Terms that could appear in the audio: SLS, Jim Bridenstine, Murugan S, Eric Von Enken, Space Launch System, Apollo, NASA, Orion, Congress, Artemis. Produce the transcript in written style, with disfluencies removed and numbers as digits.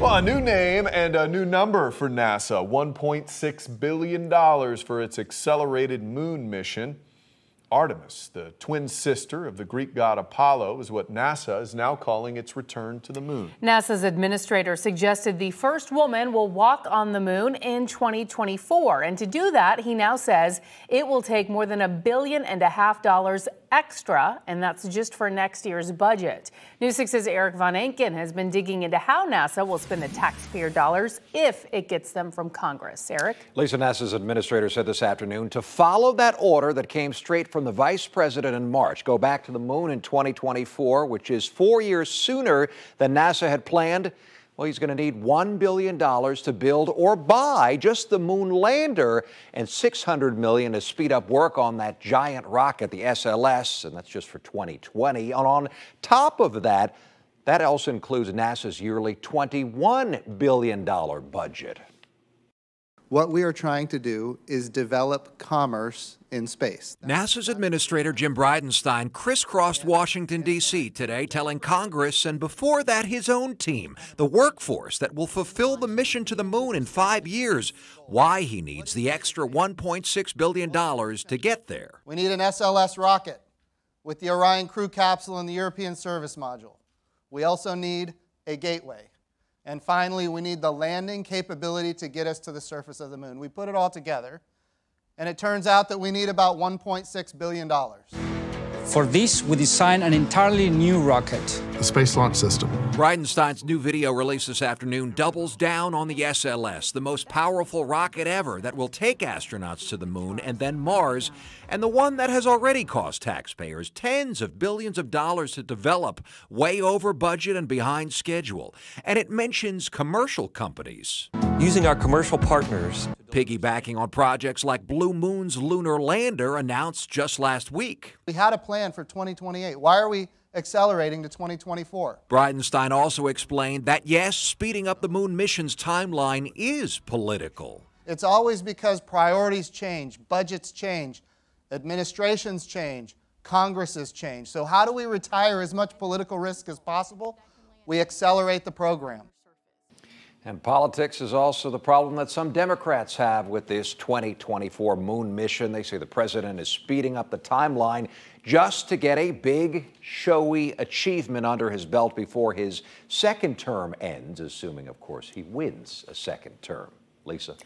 Well, a new name and a new number for NASA. $1.6 billion for its accelerated moon mission. Artemis, the twin sister of the Greek god Apollo, is what NASA is now calling its return to the moon. NASA's administrator suggested the first woman will walk on the moon in 2024. And to do that, he now says it will take more than $1.5 billion extra, and that's just for next year's budget. News 6's Eric Von Enken has been digging into how NASA will spend the taxpayer dollars if it gets them from Congress. Eric? Lisa, NASA's administrator said this afternoon to follow that order that came straight from the vice president in March, go back to the moon in 2024, which is 4 years sooner than NASA had planned. Well, he's going to need $1 billion to build or buy just the moon lander and $600 million to speed up work on that giant rocket, the SLS, and that's just for 2020. And on top of that, that also includes NASA's yearly $21 billion budget. What we are trying to do is develop commerce in space. NASA's administrator Jim Bridenstine crisscrossed Washington, D.C. today, telling Congress and before that his own team, the workforce that will fulfill the mission to the moon in 5 years, why he needs the extra $1.6 billion to get there. We need an SLS rocket with the Orion crew capsule and the European service module. We also need a gateway. And finally, we need the landing capability to get us to the surface of the moon. We put it all together, and it turns out that we need about $1.6 billion. For this, we design an entirely new rocket. The Space Launch System. Bridenstine's new video released this afternoon doubles down on the SLS, the most powerful rocket ever that will take astronauts to the moon and then Mars, and the one that has already cost taxpayers tens of billions of dollars to develop, way over budget and behind schedule. And it mentions commercial companies. Using our commercial partners. Piggybacking on projects like Blue Moon's lunar lander announced just last week. We had a plan for 2028. Why are we accelerating to 2024? Bridenstine also explained that, yes, speeding up the moon mission's timeline is political. It's always because priorities change, budgets change, administrations change, Congresses change. So how do we retire as much political risk as possible? We accelerate the program. And politics is also the problem that some Democrats have with this 2024 moon mission. They say the president is speeding up the timeline just to get a big, showy achievement under his belt before his second term ends, assuming, of course, he wins a second term. Lisa?